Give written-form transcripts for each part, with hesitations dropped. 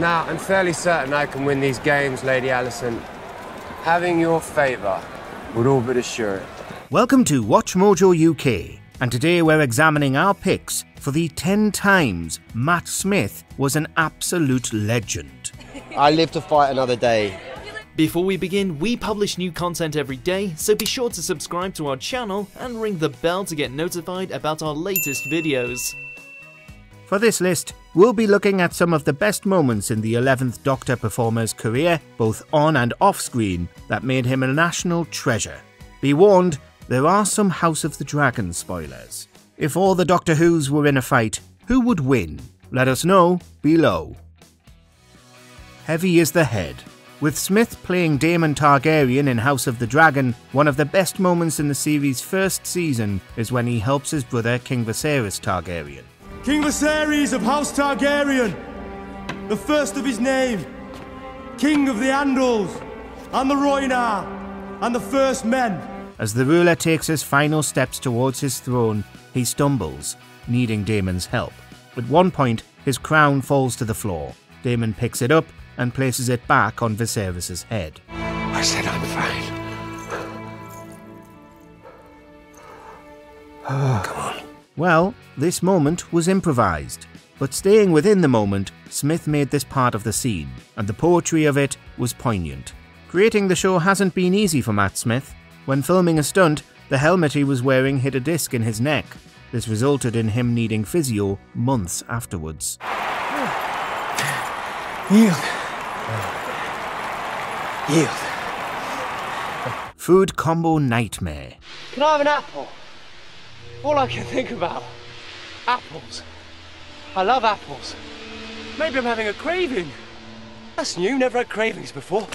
Now, I'm fairly certain I can win these games, Lady Allison. Having your favour would all but assure it. Welcome to Watch Mojo UK, and today we're examining our picks for the 10 times Matt Smith was an absolute legend. I live to fight another day. Before we begin, we publish new content every day, so be sure to subscribe to our channel and ring the bell to get notified about our latest videos. For this list, we'll be looking at some of the best moments in the 11th Doctor performer's career, both on and off screen, that made him a national treasure. Be warned, there are some House of the Dragon spoilers. If all the Doctor Whos were in a fight, who would win? Let us know below. Heavy is the head. With Smith playing Daemon Targaryen in House of the Dragon, one of the best moments in the series' first season is when he helps his brother King Viserys Targaryen. King Viserys of House Targaryen, the first of his name, King of the Andals, and the Rhoynar, and the First Men. As the ruler takes his final steps towards his throne, he stumbles, needing Daemon's help. At one point, his crown falls to the floor. Daemon picks it up and places it back on Viserys' head. I said I'm fine. Come on. Well, this moment was improvised, but staying within the moment, Smith made this part of the scene, and the poetry of it was poignant. Creating the show hasn't been easy for Matt Smith. When filming a stunt, the helmet he was wearing hit a disc in his neck. This resulted in him needing physio months afterwards. Yield. Yield. Food combo nightmare. Can I have an apple? All I can think about, apples. I love apples. Maybe I'm having a craving. That's new, never had cravings before.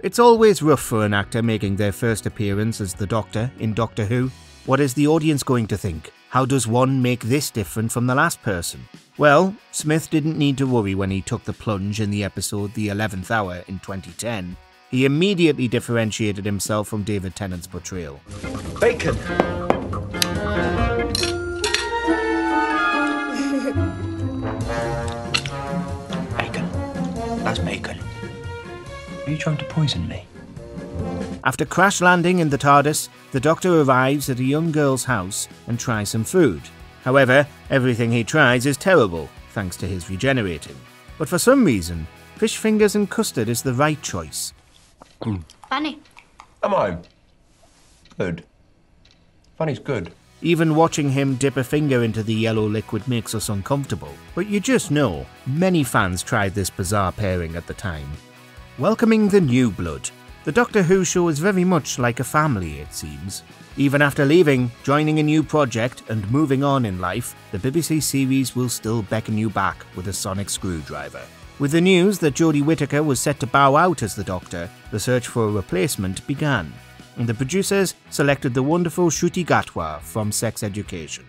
It's always rough for an actor making their first appearance as the Doctor in Doctor Who. What is the audience going to think? How does one make this different from the last person? Well, Smith didn't need to worry when he took the plunge in the episode The 11th Hour in 2010. He immediately differentiated himself from David Tennant's portrayal. Bacon! Bacon. That's bacon. Are you trying to poison me? After crash landing in the TARDIS, the Doctor arrives at a young girl's house and tries some food. However, everything he tries is terrible, thanks to his regenerating. But for some reason, fish fingers and custard is the right choice. Funny. Am I? Good. Funny's good. Even watching him dip a finger into the yellow liquid makes us uncomfortable. But you just know, many fans tried this bizarre pairing at the time. Welcoming the new blood. The Doctor Who show is very much like a family, it seems. Even after leaving, joining a new project and moving on in life, the BBC series will still beckon you back with a sonic screwdriver. With the news that Jodie Whittaker was set to bow out as the Doctor, the search for a replacement began, and the producers selected the wonderful Ncuti Gatwa from Sex Education.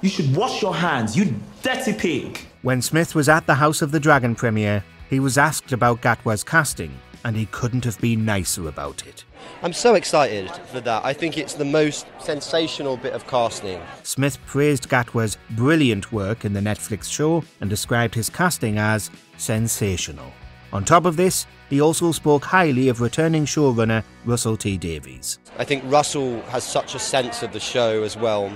You should wash your hands, you dirty pig! When Smith was at the House of the Dragon premiere, he was asked about Gatwa's casting, and he couldn't have been nicer about it. I'm so excited for that. I think it's the most sensational bit of casting. Smith praised Gatwa's brilliant work in the Netflix show and described his casting as sensational. On top of this, he also spoke highly of returning showrunner Russell T Davies. I think Russell has such a sense of the show as well.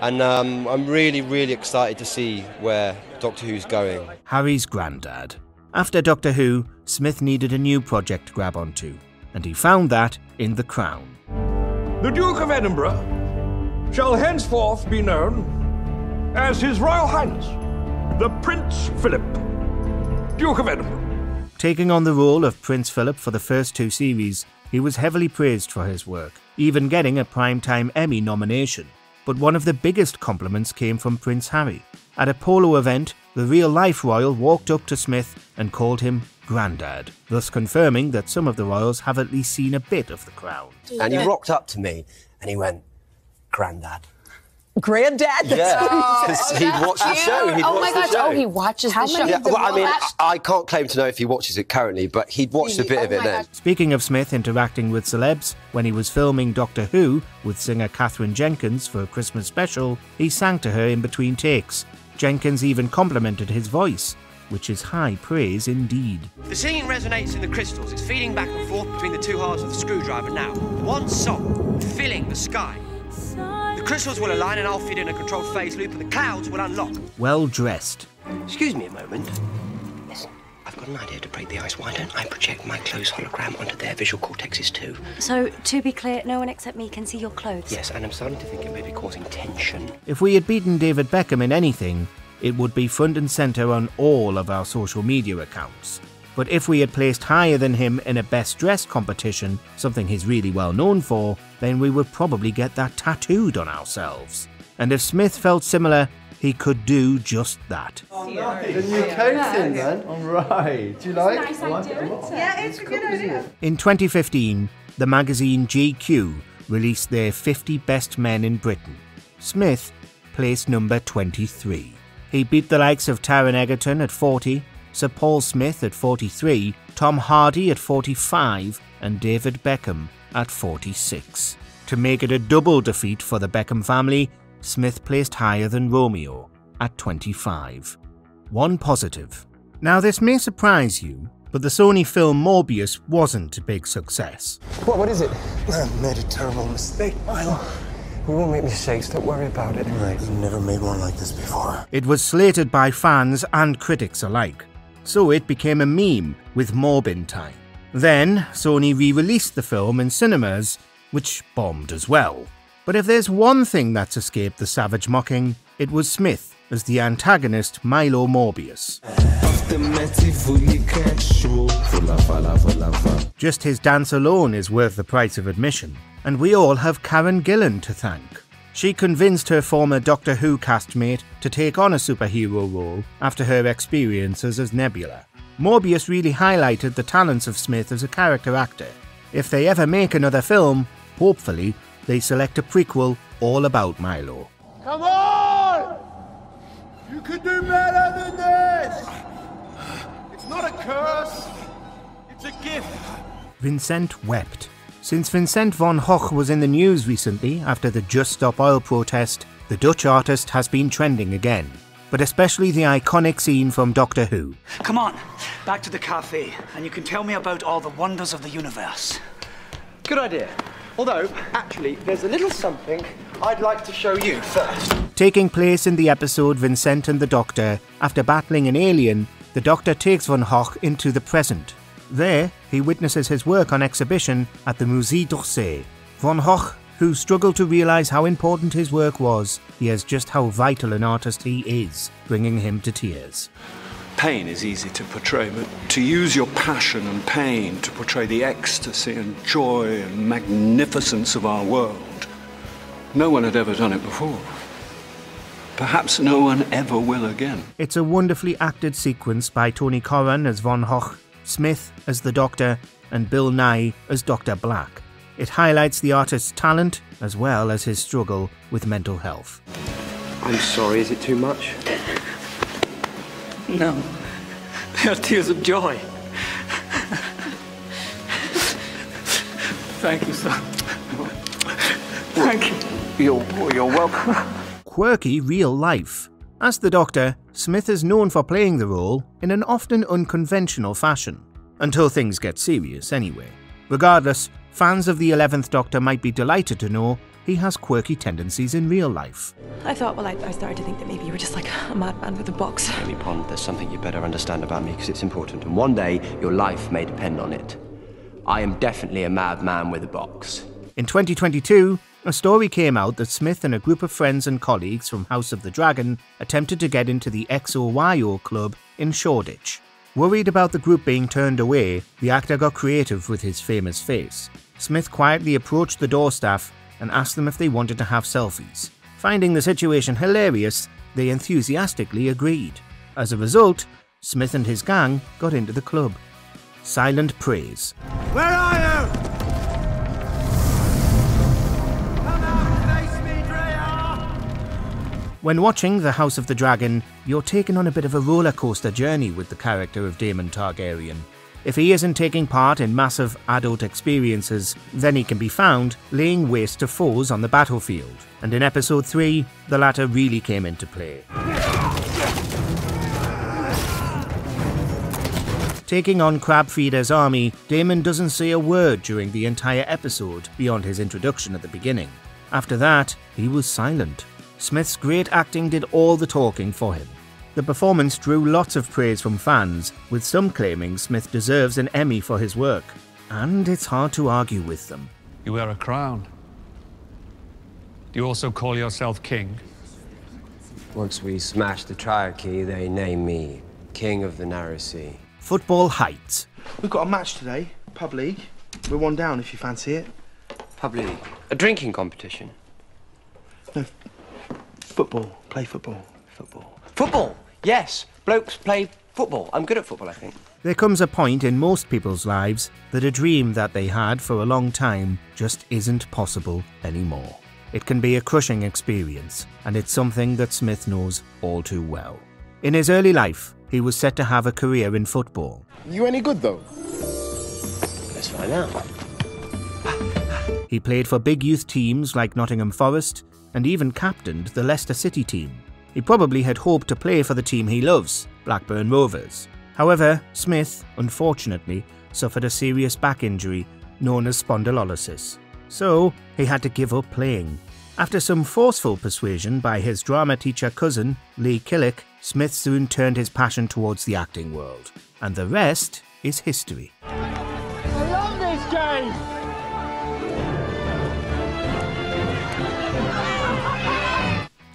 And I'm really excited to see where Doctor Who's going. Harry's granddad. After Doctor Who, Smith needed a new project to grab onto, and he found that in The Crown. The Duke of Edinburgh shall henceforth be known as His Royal Highness, the Prince Philip, Duke of Edinburgh. Taking on the role of Prince Philip for the first two series, he was heavily praised for his work, even getting a Primetime Emmy nomination. But one of the biggest compliments came from Prince Harry. At a polo event, the real-life royal walked up to Smith and called him Grandad, thus confirming that some of the royals have at least seen a bit of The Crown. And he rocked up to me and he went, Grandad. Grandad? Yeah, because he'd watched the show. Oh my gosh, he watches the show. Yeah, well, I mean, I can't claim to know if he watches it currently, but he'd watched a bit of it then. Speaking of Smith interacting with celebs, when he was filming Doctor Who with singer Catherine Jenkins for a Christmas special, he sang to her in between takes. Jenkins even complimented his voice, which is high praise indeed. The singing resonates in the crystals. It's feeding back and forth between the two halves of the screwdriver now. One song filling the sky. The crystals will align and I'll feed in a controlled phase loop and the clouds will unlock. Well dressed. Excuse me a moment. Listen, I've got an idea to break the ice. Why don't I project my clothes hologram onto their visual cortexes too? So, to be clear, no one except me can see your clothes? Yes, and I'm starting to think it may be causing tension. If we had beaten David Beckham in anything, it would be front and centre on all of our social media accounts. But if we had placed higher than him in a best dressed competition, something he's really well known for, then we would probably get that tattooed on ourselves. And if Smith felt similar, he could do just that. Oh, nice. The new coat's in then. All right. Do you like? Nice idea, I like it. Yeah, it's a good idea. In 2015, the magazine GQ released their 50 Best Men in Britain. Smith placed number 23. He beat the likes of Taron Egerton at 40, Sir Paul Smith at 43, Tom Hardy at 45, and David Beckham at 46. To make it a double defeat for the Beckham family, Smith placed higher than Romeo at 25. One positive. Now this may surprise you, but the Sony film Morbius wasn't a big success. What is it? I made a terrible mistake, Milo. We won't make mistakes, don't worry about it. Right, we've never made one like this before. It was slated by fans and critics alike, so it became a meme with Morbin time. Then, Sony re-released the film in cinemas, which bombed as well. But if there's one thing that's escaped the savage mocking, it was Smith as the antagonist Milo Morbius. Just his dance alone is worth the price of admission. And we all have Karen Gillan to thank. She convinced her former Doctor Who castmate to take on a superhero role after her experiences as Nebula. Morbius really highlighted the talents of Smith as a character actor. If they ever make another film, hopefully, they select a prequel all about Milo. Come on! You could do better than this! It's not a curse, it's a gift. Vincent wept. Since Vincent van Gogh was in the news recently after the Just Stop Oil protest, the Dutch artist has been trending again, but especially the iconic scene from Doctor Who. Come on, back to the cafe, and you can tell me about all the wonders of the universe. Good idea. Although, actually, there's a little something I'd like to show you first. Taking place in the episode Vincent and the Doctor, after battling an alien, the Doctor takes van Gogh into the present. There, he witnesses his work on exhibition at the Musée d'Orsay. Van Gogh, who struggled to realise how important his work was, hears just how vital an artist he is, bringing him to tears. Pain is easy to portray, but to use your passion and pain to portray the ecstasy and joy and magnificence of our world, no one had ever done it before. Perhaps no one ever will again. It's a wonderfully acted sequence by Tony Corran as Van Gogh, Smith as the Doctor, and Bill Nye as Dr. Black. It highlights the artist's talent as well as his struggle with mental health. I'm sorry, is it too much? No, they are tears of joy. Thank you, sir. Thank you. You're welcome. Quirky real life. As the Doctor, Smith is known for playing the role in an often unconventional fashion. Until things get serious, anyway. Regardless, fans of the 11th Doctor might be delighted to know he has quirky tendencies in real life. I thought, well, I started to think that maybe you were just like a madman with a box. Lily Pond, there's something you better understand about me because it's important, and one day your life may depend on it. I am definitely a madman with a box. In 2022, a story came out that Smith and a group of friends and colleagues from House of the Dragon attempted to get into the XOYO club in Shoreditch. Worried about the group being turned away, the actor got creative with his famous face. Smith quietly approached the door staff and asked them if they wanted to have selfies. Finding the situation hilarious, they enthusiastically agreed. As a result, Smith and his gang got into the club. Silent praise. Where are you? When watching The House of the Dragon, you're taken on a bit of a rollercoaster journey with the character of Daemon Targaryen. If he isn't taking part in massive adult experiences, then he can be found laying waste to foes on the battlefield. And in episode 3, the latter really came into play. Taking on Crabfeeder's army, Daemon doesn't say a word during the entire episode beyond his introduction at the beginning. After that, he was silent. Smith's great acting did all the talking for him. The performance drew lots of praise from fans, with some claiming Smith deserves an Emmy for his work. And it's hard to argue with them. You wear a crown. Do you also call yourself king? Once we smash the triarchy, they name me King of the Narrow Sea. Football heights. We've got a match today, pub league. We're one down if you fancy it. Pub league? A drinking competition? No, football. Play football. Football. Football! Yes, blokes play football. I'm good at football, I think. There comes a point in most people's lives that a dream that they had for a long time just isn't possible anymore. It can be a crushing experience, and it's something that Smith knows all too well. In his early life, he was set to have a career in football. You any good, though? Let's find out. He played for big youth teams like Nottingham Forest, and even captained the Leicester City team. He probably had hoped to play for the team he loves, Blackburn Rovers. However, Smith, unfortunately, suffered a serious back injury known as spondylolysis. So, he had to give up playing. After some forceful persuasion by his drama teacher cousin, Lee Killick, Smith soon turned his passion towards the acting world. And the rest is history. I love this game!